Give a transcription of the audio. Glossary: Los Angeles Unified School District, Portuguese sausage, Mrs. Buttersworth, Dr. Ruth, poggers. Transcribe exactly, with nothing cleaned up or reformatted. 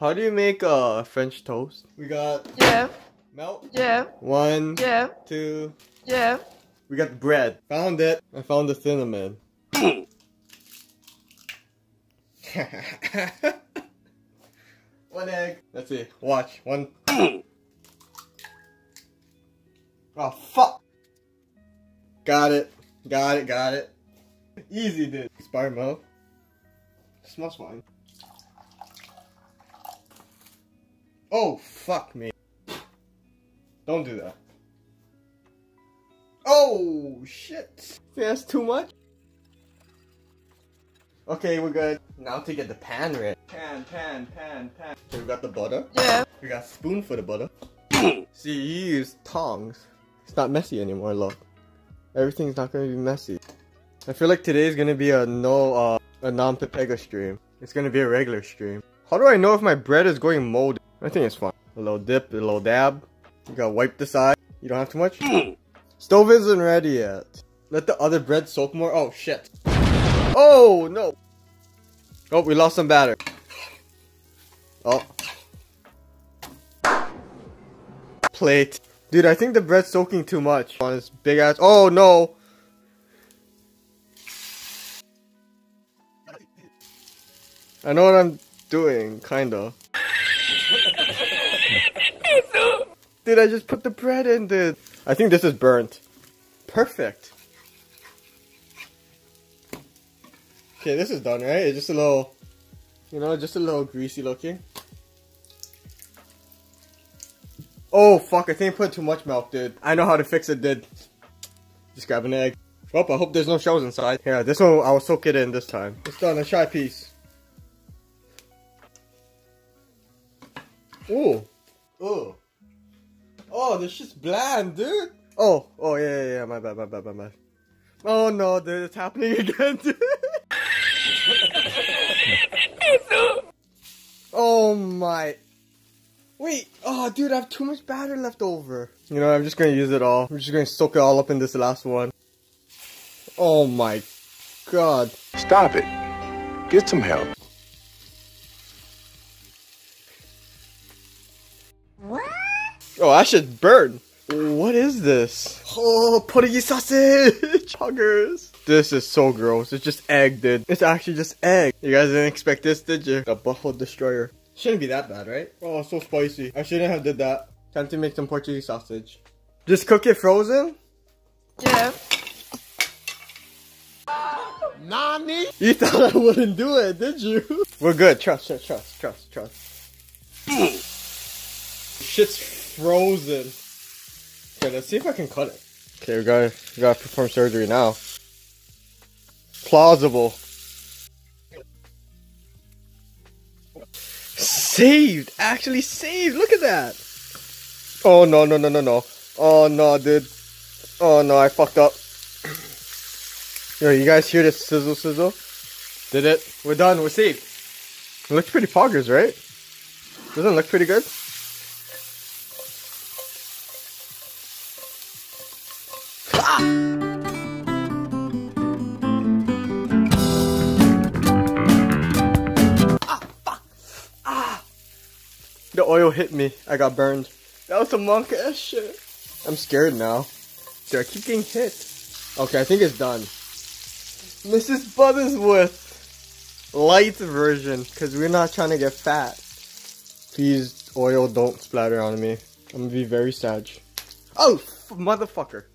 How do you make uh French toast? We got yeah, milk. Yeah. One. Yeah. Two. Yeah. We got bread. Found it. I found the cinnamon. One egg. Let's see. Watch. One. Oh fuck! Got it. Got it. Got it. Easy, dude. Expired milk. Smells fine. Oh fuck me! Don't do that. Oh shit! That's too much. Okay, we're good. Now to get the pan ready. Pan, pan, pan, pan. So we got the butter. Yeah. We got a spoon for the butter. See, you use tongs. It's not messy anymore. Look, everything's not gonna be messy. I feel like today is gonna be a no, uh, a non-Pepega stream. It's gonna be a regular stream. How do I know if my bread is going moldy? I think it's fine. A little dip, a little dab. You gotta wipe the side. You don't have too much. Stove isn't ready yet. Let the other bread soak more. Oh shit. Oh no. Oh, we lost some batter. Oh. Plate. Dude, I think the bread's soaking too much on this big ass. Oh no. I know what I'm doing, kinda. Dude, I just put the bread in, dude. I think this is burnt. Perfect. Okay, this is done, right? It's just a little, you know, just a little greasy looking. Oh, fuck, I think I put too much milk, dude. I know how to fix it, dude. Just grab an egg. Oh, I hope there's no shells inside. Yeah, this one, I'll soak it in this time. It's done, let's try a piece. Ooh. Ooh. Oh, this shit's bland, dude. Oh, oh, yeah, yeah, yeah, my bad, my bad, my bad. Oh, no, dude, it's happening again, dude. Oh, my. Wait, oh, dude, I have too much batter left over. You know, I'm just gonna use it all. I'm just gonna soak it all up in this last one. Oh, my God. Stop it. Get some help. Oh, I should burn. What is this? Oh, putty sausage. Huggers. This is so gross. It's just egg, dude. It's actually just egg. You guys didn't expect this, did you? The butthole destroyer. Shouldn't be that bad, right? Oh, so spicy. I shouldn't have did that. Time to make some Portuguese sausage. Just cook it frozen? Yeah. Nani? You thought I wouldn't do it, did you? We're good. Trust, trust, trust, trust, trust. Shit's frozen. Okay, let's see if I can cut it. Okay, we gotta, we gotta perform surgery now. Plausible. Saved! Actually saved! Look at that! Oh no, no, no, no, no. Oh no, dude. Oh no, I fucked up. Yo, you guys hear this sizzle sizzle? Did it. We're done, we're saved. It looks pretty poggers, right? Doesn't it look pretty good? The oil hit me. I got burned. That was some monk ass shit. I'm scared now. Dude, I keep getting hit. Okay, I think it's done. Missus Buttersworth. Light version. Because we're not trying to get fat. Please, oil, don't splatter on me. I'm going to be very sad. Oh, motherfucker.